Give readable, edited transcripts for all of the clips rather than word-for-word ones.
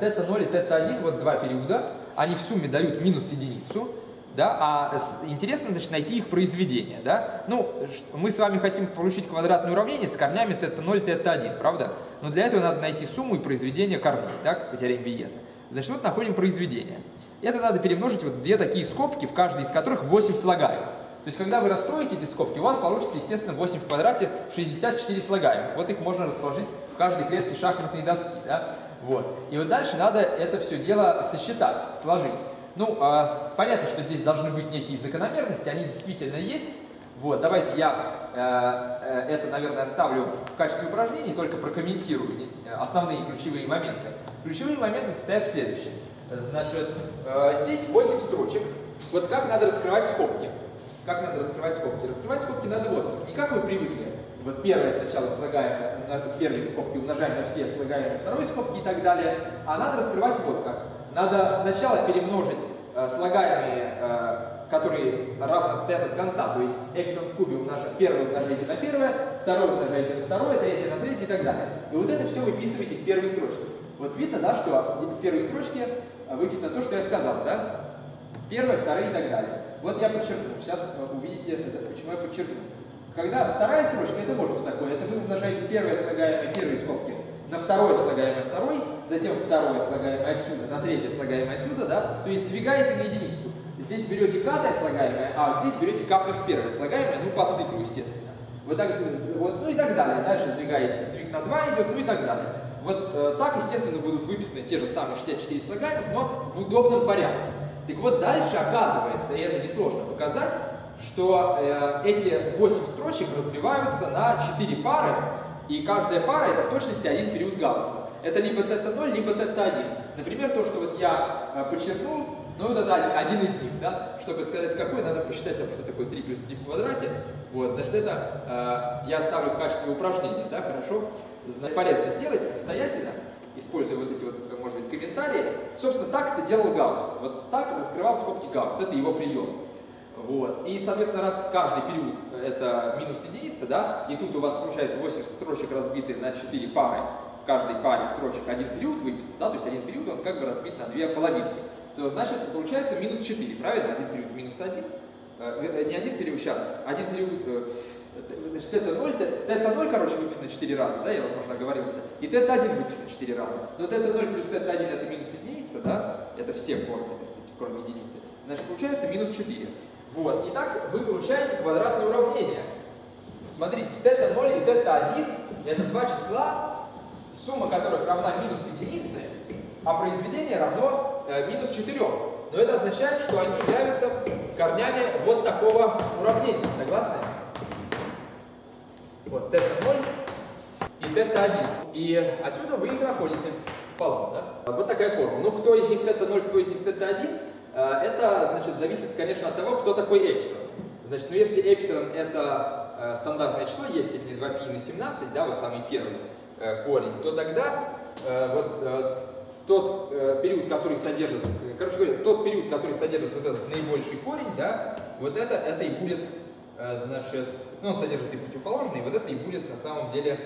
Θ0 и θ1, вот два периода, они в сумме дают минус единицу. Да, а интересно, значит, найти их произведение. Да? Ну, мы с вами хотим получить квадратное уравнение с корнями θ0, θ1, правда? Но для этого надо найти сумму и произведение корней, да, по теореме Виета. Значит, вот находим произведение. Это надо перемножить вот две такие скобки, в каждой из которых 8 слагаемых. То есть, когда вы раскроете эти скобки, у вас получится, естественно, 8 в квадрате 64 слагаемых. Вот их можно расположить в каждой клетке шахматной доски. Да? Вот. И вот дальше надо это все дело сосчитать, сложить. Ну, понятно, что здесь должны быть некие закономерности, они действительно есть. Вот, давайте я это, наверное, оставлю в качестве упражнений, только прокомментирую основные ключевые моменты. Ключевые моменты состоят в следующем. Значит, здесь 8 строчек. Вот как надо раскрывать скобки. Как надо раскрывать скобки? Раскрывать скобки надо вот. И как вы привыкли. Вот первое сначала слагаемое, первые скобки умножаем на все слагаемые второй скобки и так далее. А надо раскрывать вот как. Надо сначала перемножить слагаемые, которые равно отстоят от конца, то есть эпсилон в кубе первое умножаете на первое, второе умножаете на второе, третье на третье и так далее. И вот это все выписываете в первой строчке. Вот видно, да, что в первой строчке выписано то, что я сказал, да? Первое, второе и так далее. Вот я подчеркну, сейчас увидите, почему я подчеркну. Когда вторая строчка, это вот что такое, это вы умножаете первое слагаемое первой скобки на второе слагаемое второй, затем второе слагаемое отсюда, на третье слагаемое отсюда, да, то есть сдвигаете на единицу. Здесь берете катое слагаемое, а здесь берете к плюс первое слагаемое, ну под циклу, естественно. Вот так, вот, ну и так далее, дальше сдвигаете, сдвиг на 2 идет, ну и так далее. Вот так, естественно, будут выписаны те же самые 64 слагаемых, но в удобном порядке. Так вот, дальше оказывается, и это несложно показать, что эти 8 строчек разбиваются на 4 пары, и каждая пара это в точности один период Гаусса. Это либо θ0, либо θ1. Например, то, что вот я подчеркнул, ну вот это один из них, да? Чтобы сказать какой, надо посчитать, там, что такое 3 плюс 3 в квадрате. Вот, значит, это я оставлю в качестве упражнения, да, хорошо? Значит, полезно сделать самостоятельно, используя вот эти вот, может быть, комментарии. Собственно, так это делал Гаусс. Вот так раскрывал скобки Гаусс, это его прием. Вот. И, соответственно, раз каждый период это минус единица, да, и тут у вас получается 8 строчек разбиты на 4 пары, в каждой паре строчек один период выписан, да, то есть один период он как бы разбит на две половинки, то значит получается минус 4, правильно? Один период минус 1, не один период, сейчас, один период, значит, θ0, короче, выписано 4 раза, да, я, возможно, оговорился, и θ1 выписано 4 раза, но θ0 плюс θ1 это минус единица, да, это все корни, кроме единицы, значит, получается минус 4. Вот, и так вы получаете квадратное уравнение. Смотрите, θ0 и θ1 это два числа, сумма которых равна минус единице, а произведение равно минус 4. Но это означает, что они являются корнями вот такого уравнения. Согласны? Вот, θ0 и θ1. И отсюда вы их находите. Полно, да? Вот такая формула. Ну, кто из них θ0, кто из них θ1? Это, значит, зависит, конечно, от того, кто такой эпсилон. Значит, ну если эпсилон это стандартное число, есть степени 2π на 17, да, вот самый первый корень, то тогда вот тот период, который содержит, короче говоря, тот период, который содержит вот этот наибольший корень, да, вот это и будет, значит, ну он содержит и противоположный, вот это и будет на самом деле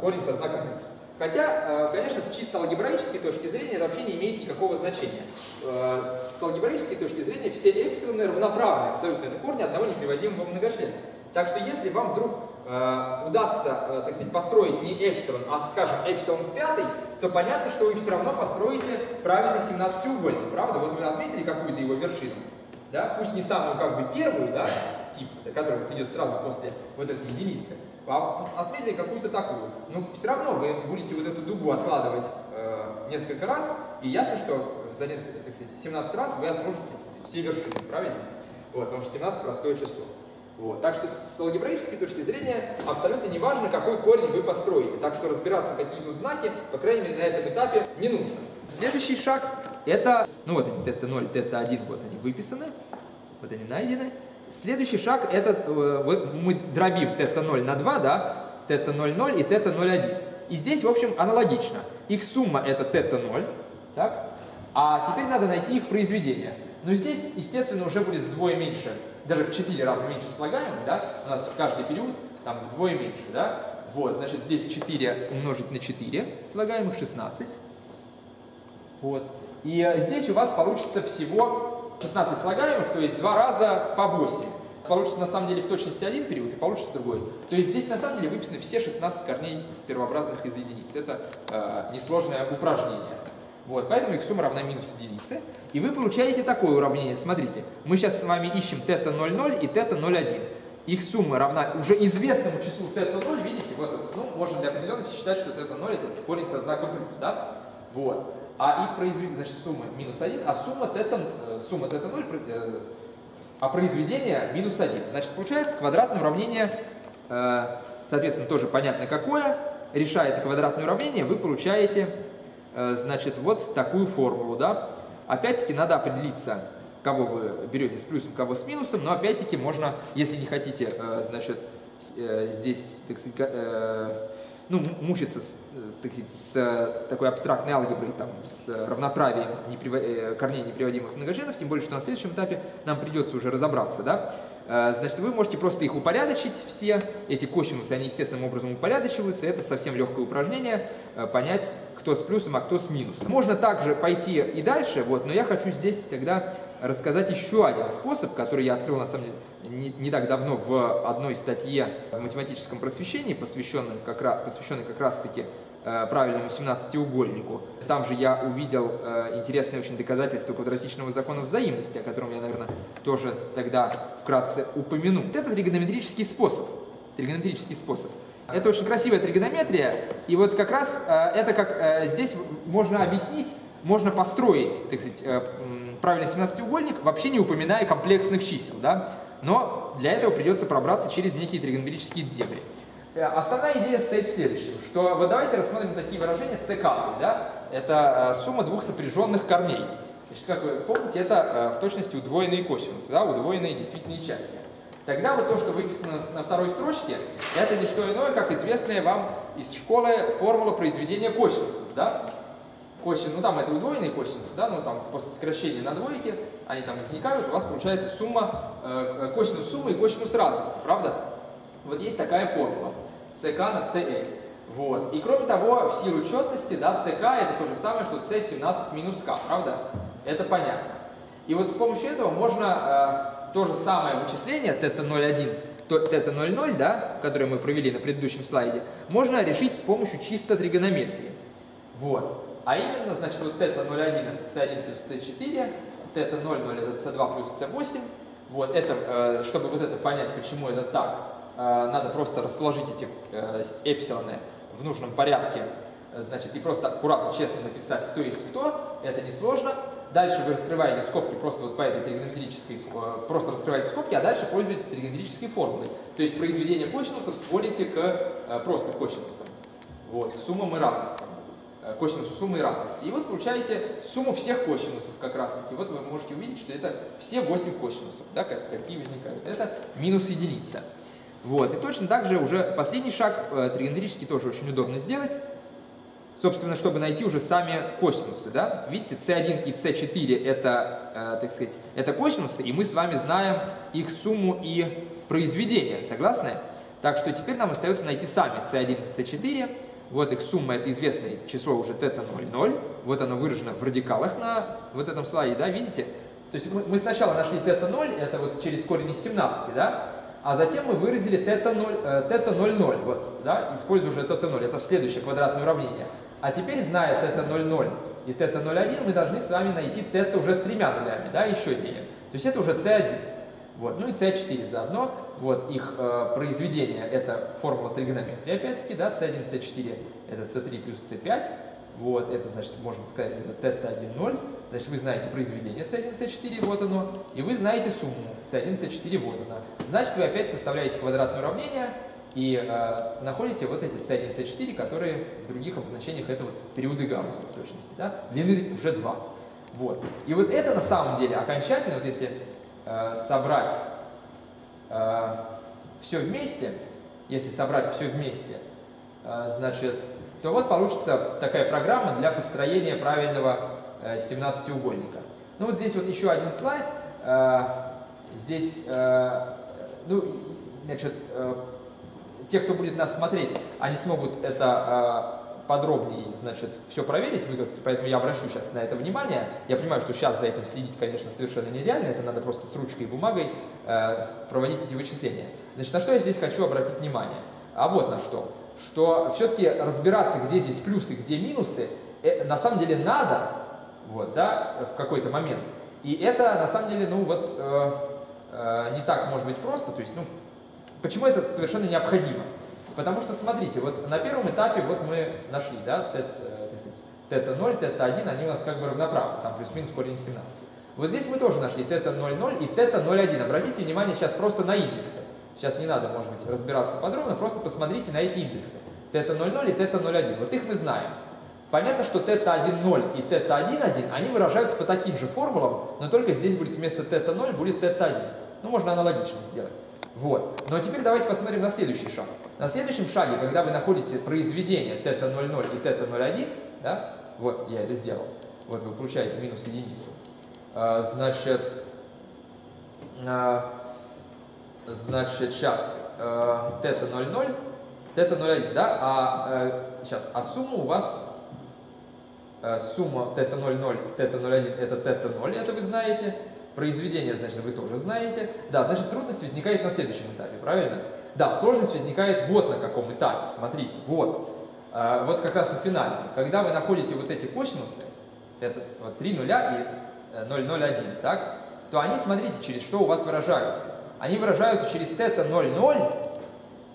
корень со знаком плюс. Хотя, конечно, с чисто алгебраической точки зрения это вообще не имеет никакого значения. С алгебраической точки зрения все эпсилоны равноправны абсолютно. Это корни одного неприводимого многочлена. Так что если вам вдруг удастся, так сказать, построить не эпсилон, а, скажем, эпсилон в пятой, то понятно, что вы все равно построите правильный 17-угольник, правда? Вот вы отметили какую-то его вершину, да? Пусть не самую, как бы, первую, да, тип, который вот идет сразу после вот этой единицы, а отметили какую-то такую. Но все равно вы будете вот эту дугу откладывать несколько раз, и ясно, что за несколько, так сказать, 17 раз вы отложите все вершины, правильно? Вот, потому что 17 простое число. Вот. Так что с алгебраической точки зрения абсолютно не важно, какой корень вы построите. Так что разбираться, какие идут знаки, по крайней мере, на этом этапе не нужно. Следующий шаг это, ну вот они, θ0, θ1, вот они выписаны, вот они найдены. Следующий шаг – это вот мы дробим θ0 на 2, да, θ00 и θ01. И здесь, в общем, аналогично. Их сумма – это θ0, так? А теперь надо найти их произведение. Но здесь, естественно, уже будет вдвое меньше, даже в 4 раза меньше слагаемых, да? У нас в каждый период там вдвое меньше, да? Вот, значит, здесь 4 умножить на 4 слагаемых – 16. Вот. И здесь у вас получится всего 16 слагаемых, то есть 2 раза по 8. Получится на самом деле в точности один период и получится другой. То есть здесь на самом деле выписаны все 16 корней первообразных из единиц. Это несложное упражнение. Вот, поэтому их сумма равна минус единице. И вы получаете такое уравнение. Смотрите, мы сейчас с вами ищем тета 0,0 и тета 0,1. Их сумма равна уже известному числу тета 0. Видите, вот, ну, можно для определенности считать, что тета 0 это корень со знаком плюс, да? Вот. А их произведение, значит, сумма минус 1, а сумма тета 0, а произведение минус 1. Значит, получается квадратное уравнение, соответственно, тоже понятно какое. Решая это квадратное уравнение, вы получаете... значит, вот такую формулу, да. Опять-таки надо определиться, кого вы берете с плюсом, кого с минусом, но опять-таки можно, если не хотите, значит, здесь, так сказать, ну, мучиться, так сказать, с такой абстрактной алгеброй, там, с равноправием корней неприводимых многочленов, тем более, что на следующем этапе нам придется уже разобраться, да. Значит, вы можете просто их упорядочить все, эти косинусы, они естественным образом упорядочиваются, это совсем легкое упражнение, понять, кто с плюсом, а кто с минусом. Можно также пойти и дальше, вот, но я хочу здесь тогда рассказать еще один способ, который я открыл, на самом деле, не так давно в одной статье в математическом просвещении, посвященной как раз-таки правильному 17-угольнику. Там же я увидел интересное очень доказательство квадратичного закона взаимности, о котором я, наверное, тоже тогда вкратце упомяну. Вот это тригонометрический способ. Это очень красивая тригонометрия, и вот как раз это как здесь можно объяснить, можно построить, так сказать, правильный 17-угольник, вообще не упоминая комплексных чисел, да? Но для этого придется пробраться через некие тригонометрические дебри. Основная идея состоит в следующем, что вот давайте рассмотрим такие выражения цекады, да? Это сумма двух сопряженных корней. Значит, как вы помните, это в точности удвоенные косинусы, да? Удвоенные действительные части. Тогда вот то, что выписано на второй строчке, это не что иное, как известная вам из школы формула произведения косинусов, да? Косин, ну там это удвоенные косинусы, да? Ну там после сокращения на двойки они там возникают, у вас получается сумма, косинус суммы и косинус разности, правда? Вот есть такая формула, ck на ce. Вот. И кроме того, в силу четности, да, ck это то же самое, что c17 минус k, правда? Это понятно. И вот с помощью этого можно то же самое вычисление, θ01, θ00, да, которое мы провели на предыдущем слайде, можно решить с помощью чисто тригонометрии. Вот. А именно, значит, вот θ01 это c1 плюс c4, θ00 это c2 плюс c8. Вот. Это, чтобы вот это понять, почему это так, надо просто расположить эти эпсилоны в нужном порядке, значит, и просто аккуратно, честно написать, кто есть кто, это несложно. Дальше вы раскрываете скобки просто вот по этой тригонометрической, просто раскрываете скобки, а дальше пользуетесь тригонометрической формулой. То есть произведение косинусов сводите к просто косинусам, вот, к суммам и разностям, косинусу суммы и разности. И вот получаете сумму всех косинусов как раз таки. Вот вы можете увидеть, что это все 8 косинусов, да, какие возникают. Это минус единица. Вот. И точно так же уже последний шаг, тригонометрический, тоже очень удобно сделать. Собственно, чтобы найти уже сами косинусы, да? Видите, c1 и c4 это, так сказать, это косинусы, и мы с вами знаем их сумму и произведение, согласны? Так что теперь нам остается найти сами c1 и c4. Вот их сумма, это известное число уже θ00. Вот оно выражено в радикалах на вот этом слайде, да, видите? То есть мы сначала нашли θ0, это вот через корень из 17, да? А затем мы выразили θ00, вот, да, используя уже θ0, это следующее квадратное уравнение. А теперь, зная θ00 и θ01, мы должны с вами найти θ уже с тремя нулями, да, еще 9. То есть это уже c1, вот, ну и c4 заодно, вот, их произведение, это формула тригонометрии, опять-таки, да, c1, c4, это c3 плюс c5, вот, это, значит, можно показать, это θ10, значит, вы знаете произведение c1, c4, вот оно, и вы знаете сумму c1, c4, вот она. Значит, вы опять составляете квадратное уравнение и находите вот эти c1, c4, которые в других обозначениях этого периода Гаусса, в точности, да, длины уже 2. Вот. И вот это, на самом деле, окончательно, вот если собрать все вместе, значит, то вот получится такая программа для построения правильного 17-угольника. Ну вот здесь вот еще один слайд. Здесь, ну, значит, те, кто будет нас смотреть, они смогут это подробнее, значит, все проверить, поэтому я обращу сейчас на это внимание. Я понимаю, что сейчас за этим следить, конечно, совершенно нереально, это надо просто с ручкой и бумагой проводить эти вычисления. Значит, на что я здесь хочу обратить внимание? А вот на что. Что все-таки разбираться, где здесь плюсы, где минусы, на самом деле надо, вот, да, в какой-то момент. И это, на самом деле, ну вот, не так может быть просто, то есть, ну, почему это совершенно необходимо? Потому что, смотрите, вот на первом этапе вот мы нашли, да, θ0, θ1, они у нас как бы равноправны, там плюс-минус корень 17. Вот здесь мы тоже нашли θ0,0 и θ0,1. Обратите внимание сейчас просто на индексы. Сейчас не надо, может быть, разбираться подробно, просто посмотрите на эти индексы. θ0,0 и θ0,1, вот их мы знаем. Понятно, что θ1,0 и θ1,1, они выражаются по таким же формулам, но только здесь будет вместо θ0 будет θ1. Ну, можно аналогично сделать. Вот. Но теперь давайте посмотрим на следующий шаг. На следующем шаге, когда вы находите произведение θ0,0 и θ0,1, да, вот я это сделал, вот вы получаете минус единицу, значит сейчас θ0,0, θ0,1, да, сейчас, сумма у вас, сумма θ0,0, θ0,1 это θ0, это вы знаете. Произведение, значит, вы тоже знаете. Да, значит, трудность возникает на следующем этапе, правильно? Да, сложность возникает вот на каком этапе, смотрите, вот. Вот как раз на финале. Когда вы находите вот эти косинусы, это вот 3 нуля и 0,01, так? То они, смотрите, через что у вас выражаются. Они выражаются через θ0,0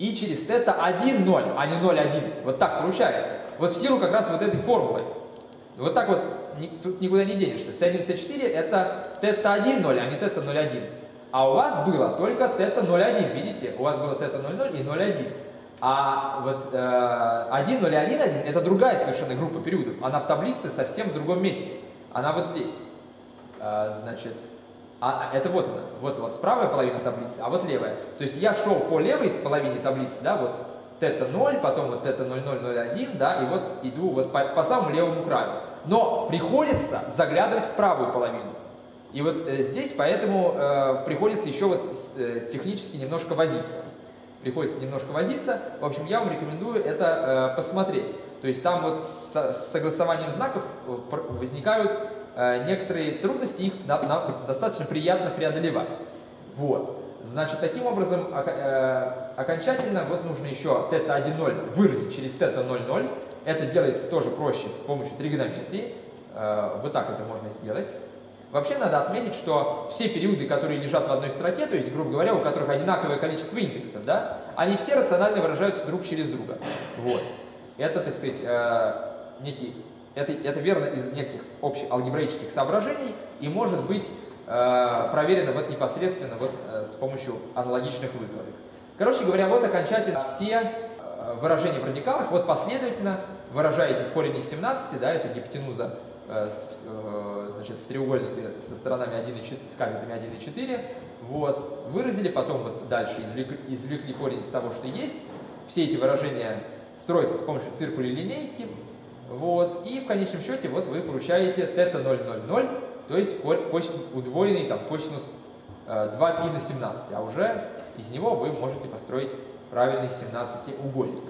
и через θ1,0, а не 0,1. Вот так получается. Вот в силу как раз вот этой формулы. Вот так вот. Тут никуда не денешься. С1, С4 это θ1,0, а не θ0,1. А у вас было только θ0,1, видите? У вас было θ0,0 и 0,1. А вот 1, 0, 1, 1 это другая совершенно группа периодов. Она в таблице совсем в другом месте. Она вот здесь. Значит, это вот она. Вот у вас правая половина таблицы, а вот левая. То есть я шел по левой половине таблицы, да, вот θ0, потом вот θ0,0,0,1, да, и вот иду вот по самому левому краю. Но приходится заглядывать в правую половину. И вот здесь поэтому приходится еще вот технически немножко возиться. Приходится немножко возиться. В общем, я вам рекомендую это посмотреть. То есть там вот с согласованием знаков возникают некоторые трудности, их нам достаточно приятно преодолевать. Вот. Значит, таким образом окончательно вот нужно еще θ1,0 выразить через θ0,0. Это делается тоже проще с помощью тригонометрии. Вот так это можно сделать. Вообще надо отметить, что все периоды, которые лежат в одной строке, то есть, грубо говоря, у которых одинаковое количество индексов, да, они все рационально выражаются друг через друга. Вот. Это, так сказать, это верно из неких общеалгебраических соображений и может быть проверено вот непосредственно вот с помощью аналогичных выкладок. Короче говоря, вот окончательно все выражения в радикалах, вот последовательно выражаете корень из 17, да, это гипотенуза, значит, в треугольнике со сторонами 1 и 4, с катетами 1 и 4, вот, выразили, потом вот дальше извлекли корень из того, что есть, все эти выражения строятся с помощью циркуля и линейки, вот, и в конечном счете вот вы получаете θ0,0,0, то есть удвоенный там косинус 2π на 17, а уже из него вы можете построить правильный 17-угольник.